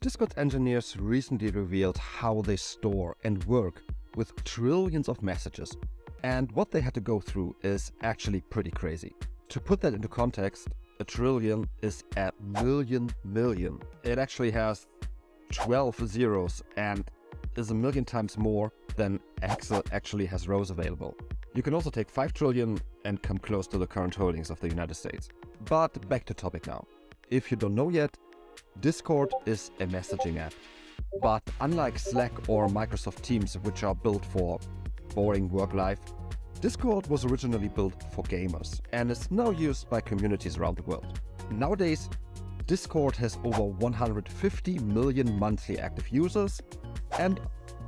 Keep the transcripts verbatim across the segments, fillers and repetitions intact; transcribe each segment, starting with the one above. Discord engineers recently revealed how they store and work with trillions of messages, and what they had to go through is actually pretty crazy. To put that into context, a trillion is a million million. It actually has twelve zeros and is a million times more than Excel actually has rows available. You can also take five trillion and come close to the current holdings of the United States. But back to topic now. If you don't know yet, Discord is a messaging app. But unlike Slack or Microsoft Teams, which are built for boring work life, Discord was originally built for gamers and is now used by communities around the world. Nowadays, Discord has over one hundred fifty million monthly active users and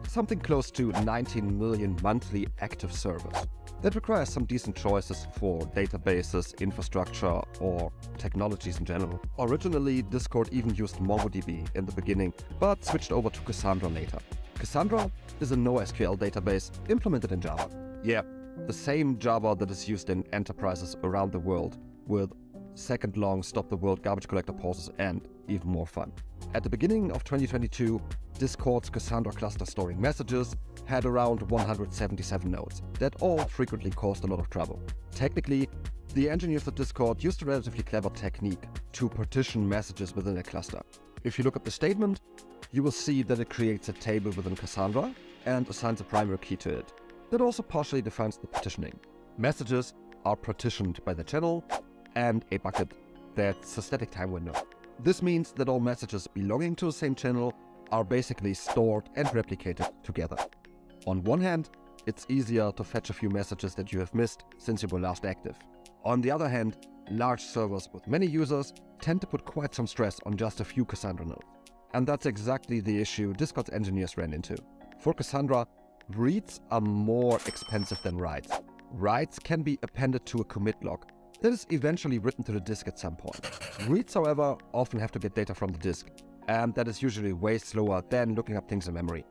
something close to nineteen million monthly active servers. That requires some decent choices for databases, infrastructure, or technologies in general. Originally, Discord even used MongoDB in the beginning, but switched over to Cassandra later. Cassandra is a NoSQL database implemented in Java. Yeah, the same Java that is used in enterprises around the world with second-long stop-the-world garbage collector pauses and even more fun. At the beginning of twenty twenty-two, Discord's Cassandra cluster storing messages had around one hundred seventy-seven nodes that all frequently caused a lot of trouble. Technically, the engineers at Discord used a relatively clever technique to partition messages within a cluster. If you look at the statement, you will see that it creates a table within Cassandra and assigns a primary key to it. That also partially defines the partitioning. Messages are partitioned by the channel and a bucket that's a static time window. This means that all messages belonging to the same channel are basically stored and replicated together. On one hand, it's easier to fetch a few messages that you have missed since you were last active. On the other hand, large servers with many users tend to put quite some stress on just a few Cassandra nodes. And that's exactly the issue Discord's engineers ran into. For Cassandra, reads are more expensive than writes. Writes can be appended to a commit log that is eventually written to the disk at some point. Reads, however, often have to get data from the disk, and that is usually way slower than looking up things in memory.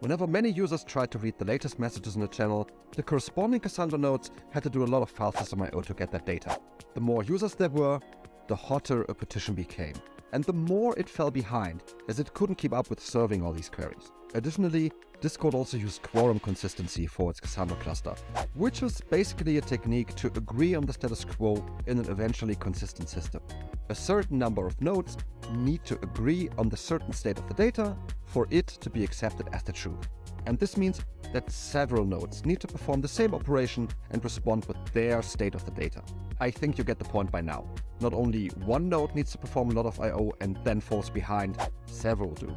Whenever many users tried to read the latest messages in the channel, the corresponding Cassandra nodes had to do a lot of file system I O to get that data. The more users there were, the hotter a petition became, and the more it fell behind, as it couldn't keep up with serving all these queries. Additionally, Discord also used Quorum consistency for its Cassandra cluster, which is basically a technique to agree on the status quo in an eventually consistent system. A certain number of nodes need to agree on the certain state of the data for it to be accepted as the truth. And this means that several nodes need to perform the same operation and respond with their state of the data. I think you get the point by now. Not only one node needs to perform a lot of I O and then falls behind, several do.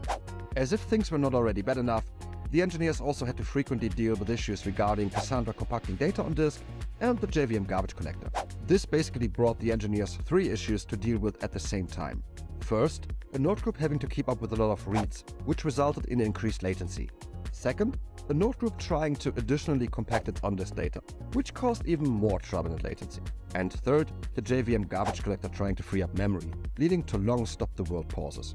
As if things were not already bad enough, the engineers also had to frequently deal with issues regarding Cassandra compacting data on disk and the J V M garbage collector. This basically brought the engineers three issues to deal with at the same time. First, a node group having to keep up with a lot of reads, which resulted in increased latency. Second, a node group trying to additionally compact its on-disk data, which caused even more trouble and latency. And third, the J V M garbage collector trying to free up memory, leading to long stop-the-world pauses.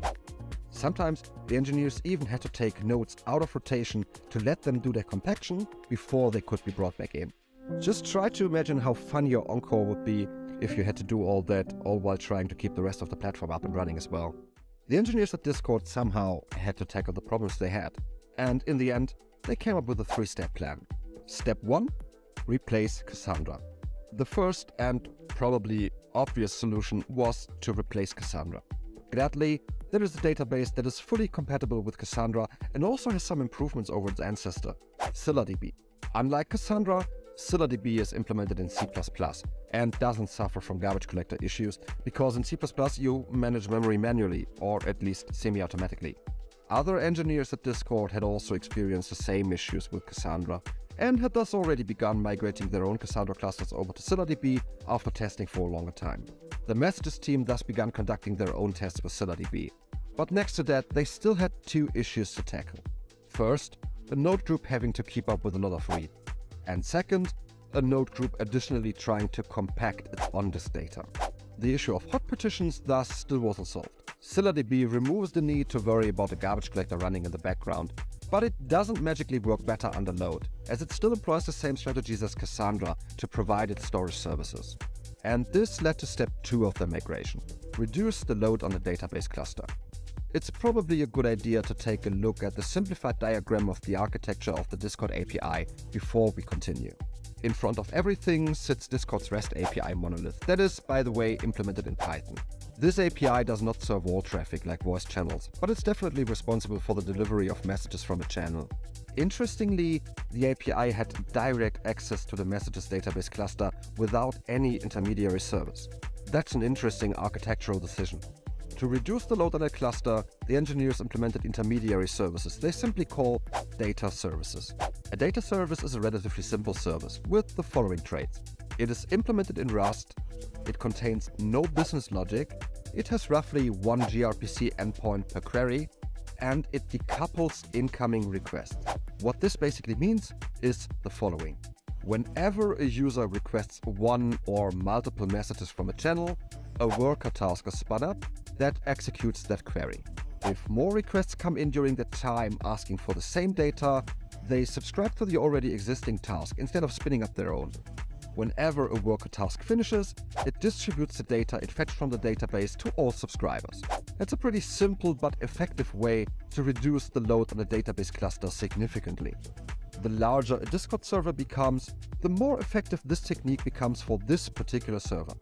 Sometimes the engineers even had to take nodes out of rotation to let them do their compaction before they could be brought back in. Just try to imagine how fun your encore would be if you had to do all that, all while trying to keep the rest of the platform up and running as well. The engineers at Discord somehow had to tackle the problems they had, and in the end, they came up with a three-step plan. Step one, replace Cassandra. The first and probably obvious solution was to replace Cassandra. Gladly, there is a database that is fully compatible with Cassandra and also has some improvements over its ancestor, ScyllaDB. Unlike Cassandra, ScyllaDB is implemented in C plus plus and doesn't suffer from garbage collector issues because in C plus plus you manage memory manually, or at least semi-automatically. Other engineers at Discord had also experienced the same issues with Cassandra and had thus already begun migrating their own Cassandra clusters over to ScyllaDB after testing for a longer time. The messages team thus began conducting their own tests with ScyllaDB. But next to that, they still had two issues to tackle. First, a node group having to keep up with a lot of read. And second, a node group additionally trying to compact its on-disk data. The issue of hot partitions thus still wasn't solved. ScyllaDB removes the need to worry about a garbage collector running in the background, but it doesn't magically work better under load, as it still employs the same strategies as Cassandra to provide its storage services. And this led to step two of the migration, reduce the load on the database cluster. it's probably a good idea to take a look at the simplified diagram of the architecture of the Discord A P I before we continue. In front of everything sits Discord's REST A P I monolith that is, by the way, implemented in Python. This A P I does not serve all traffic like voice channels, but it's definitely responsible for the delivery of messages from a channel. Interestingly, the A P I had direct access to the messages database cluster without any intermediary service. That's an interesting architectural decision. To reduce the load on a cluster, the engineers implemented intermediary services they simply call data services. A data service is a relatively simple service with the following traits. It is implemented in Rust, it contains no business logic, it has roughly one gRPC endpoint per query, and it decouples incoming requests. What this basically means is the following. Whenever a user requests one or multiple messages from a channel, a worker task is spun up that executes that query. If more requests come in during that time asking for the same data, they subscribe to the already existing task instead of spinning up their own. Whenever a worker task finishes, it distributes the data it fetched from the database to all subscribers. That's a pretty simple but effective way to reduce the load on a database cluster significantly. The larger a Discord server becomes, the more effective this technique becomes for this particular server.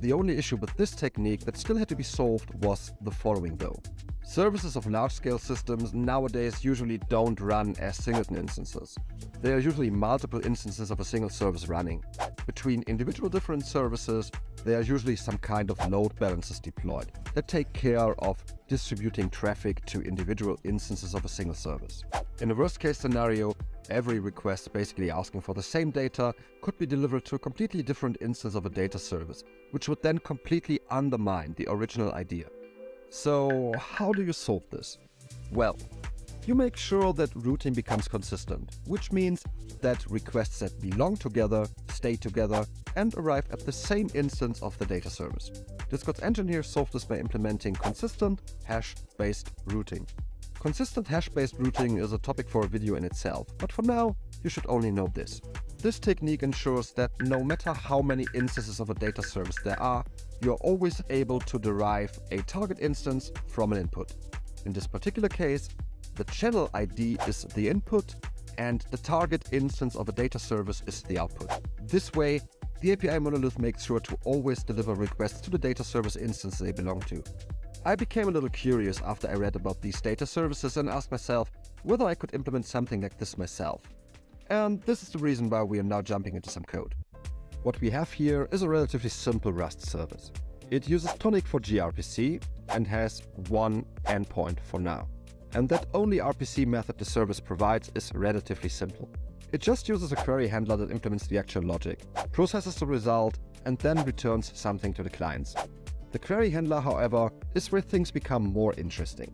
The only issue with this technique that still had to be solved was the following though. Services of large-scale systems nowadays usually don't run as singleton instances. They are usually multiple instances of a single service running. Between individual different services, there are usually some kind of load balancers deployed that take care of distributing traffic to individual instances of a single service. In a worst-case scenario, every request basically asking for the same data could be delivered to a completely different instance of a data service, which would then completely undermine the original idea. So, how do you solve this? Well, you make sure that routing becomes consistent, which means that requests that belong together, stay together, and arrive at the same instance of the data service. Discord's engineers solved this by implementing consistent hash-based routing. Consistent hash-based routing is a topic for a video in itself, but for now, you should only know this. This technique ensures that no matter how many instances of a data service there are, you're always able to derive a target instance from an input. In this particular case, the channel I D is the input and the target instance of a data service is the output. This way, the A P I monolith makes sure to always deliver requests to the data service instance they belong to. I became a little curious after I read about these data services and asked myself whether I could implement something like this myself. And this is the reason why we are now jumping into some code. What we have here is a relatively simple Rust service. It uses Tonic for gRPC and has one endpoint for now. And that only R P C method the service provides is relatively simple. It just uses a query handler that implements the actual logic, processes the result, and then returns something to the clients. The query handler, however, is where things become more interesting.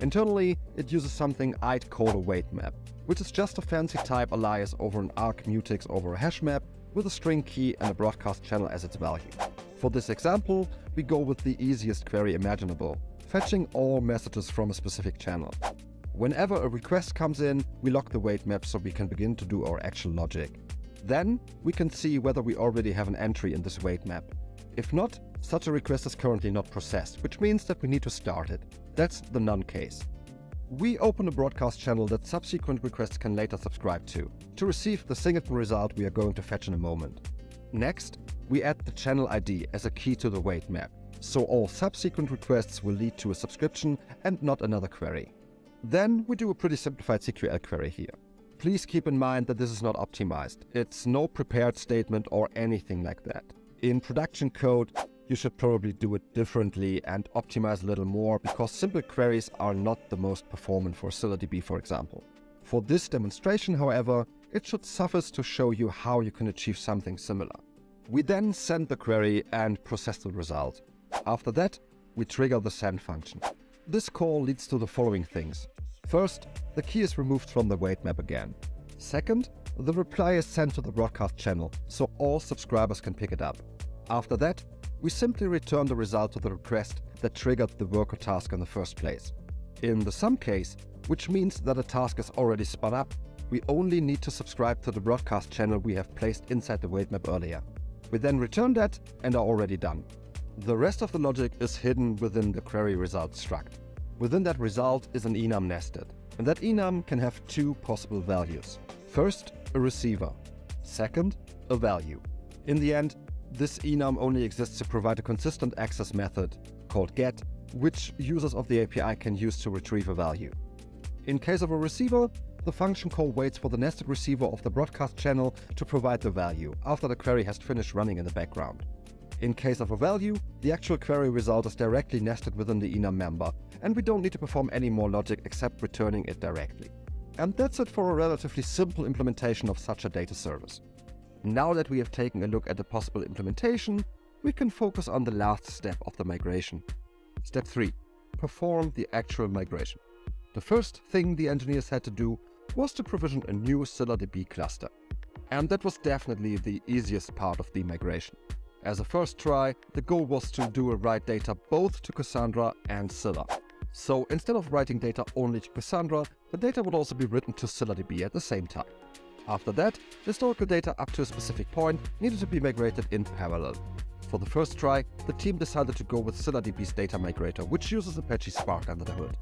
Internally, it uses something I'd call a weight map, which is just a fancy type alias over an arg mutex over a hash map with a string key and a broadcast channel as its value. For this example, we go with the easiest query imaginable, fetching all messages from a specific channel. Whenever a request comes in, we lock the weight map so we can begin to do our actual logic. Then we can see whether we already have an entry in this weight map. If not, such a request is currently not processed, which means that we need to start it. That's the none case. We open a broadcast channel that subsequent requests can later subscribe to, to receive the singleton result we are going to fetch in a moment. Next, we add the channel I D as a key to the weight map, so all subsequent requests will lead to a subscription and not another query. Then we do a pretty simplified C Q L query here. Please keep in mind that this is not optimized. It's no prepared statement or anything like that. In production code, you should probably do it differently and optimize a little more because simple queries are not the most performant for ScyllaDB, for example. For this demonstration, however, it should suffice to show you how you can achieve something similar. We then send the query and process the result. After that, we trigger the send function. This call leads to the following things. First, the key is removed from the weight map again. Second, the reply is sent to the broadcast channel, so all subscribers can pick it up. After that, we simply return the result to the request that triggered the worker task in the first place. In the sum case, which means that a task is already spun up, we only need to subscribe to the broadcast channel we have placed inside the weight map earlier. We then return that and are already done. The rest of the logic is hidden within the query result struct. Within that result is an enum nested, and that enum can have two possible values. First, a receiver. Second, a value. In the end, this enum only exists to provide a consistent access method called get, which users of the A P I can use to retrieve a value. In case of a receiver, the function call waits for the nested receiver of the broadcast channel to provide the value after the query has finished running in the background. In case of a value, the actual query result is directly nested within the enum member, and we don't need to perform any more logic except returning it directly. And that's it for a relatively simple implementation of such a data service. Now that we have taken a look at the possible implementation, we can focus on the last step of the migration. Step three. Perform the actual migration. The first thing the engineers had to do was to provision a new ScyllaDB cluster. And that was definitely the easiest part of the migration. As a first try, the goal was to do a write data both to Cassandra and Scylla. So instead of writing data only to Cassandra, the data would also be written to ScyllaDB at the same time. After that, historical data up to a specific point needed to be migrated in parallel. For the first try, the team decided to go with ScyllaDB's data migrator, which uses Apache Spark under the hood.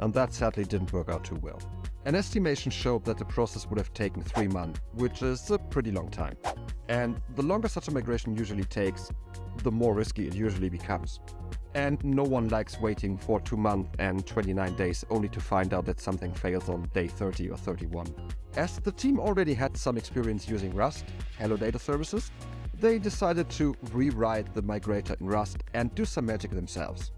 And that sadly didn't work out too well. An estimation showed that the process would have taken three months, which is a pretty long time. And the longer such a migration usually takes, the more risky it usually becomes. And no one likes waiting for two months and twenty-nine days only to find out that something fails on day thirty or thirty-one. As the team already had some experience using Rust, Hello Data Services, they decided to rewrite the migrator in Rust and do some magic themselves.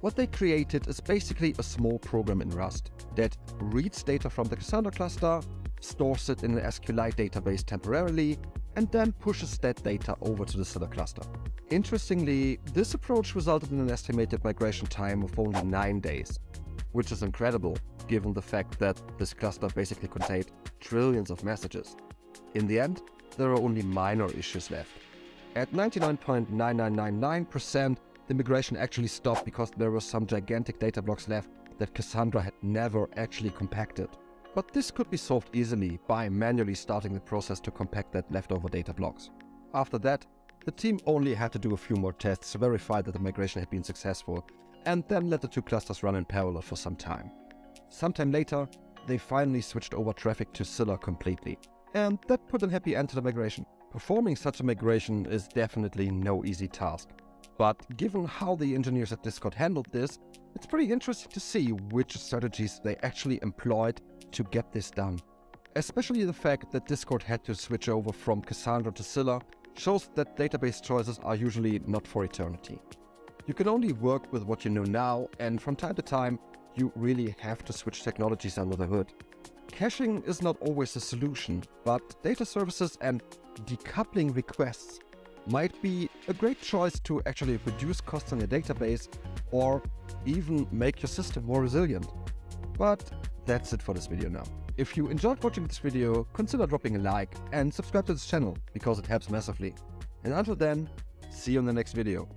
What they created is basically a small program in Rust that reads data from the Cassandra cluster, stores it in an SQLite database temporarily, and then pushes that data over to the Scylla cluster. Interestingly, this approach resulted in an estimated migration time of only nine days, which is incredible given the fact that this cluster basically contained trillions of messages. In the end, there are only minor issues left. At ninety-nine point nine nine nine nine percent, the migration actually stopped because there were some gigantic data blocks left that Cassandra had never actually compacted. But this could be solved easily by manually starting the process to compact that leftover data blocks. After that, the team only had to do a few more tests to verify that the migration had been successful, and then let the two clusters run in parallel for some time. Sometime later, they finally switched over traffic to Scylla completely, and that put a happy end to the migration. Performing such a migration is definitely no easy task. But given how the engineers at Discord handled this, it's pretty interesting to see which strategies they actually employed to get this done. Especially the fact that Discord had to switch over from Cassandra to Scylla shows that database choices are usually not for eternity. You can only work with what you know now, and from time to time, you really have to switch technologies under the hood. Caching is not always a solution, but data services and decoupling requests might be a great choice to actually reduce costs on your database or even make your system more resilient. But that's it for this video now. If you enjoyed watching this video, consider dropping a like and subscribe to this channel because it helps massively. And until then, see you in the next video.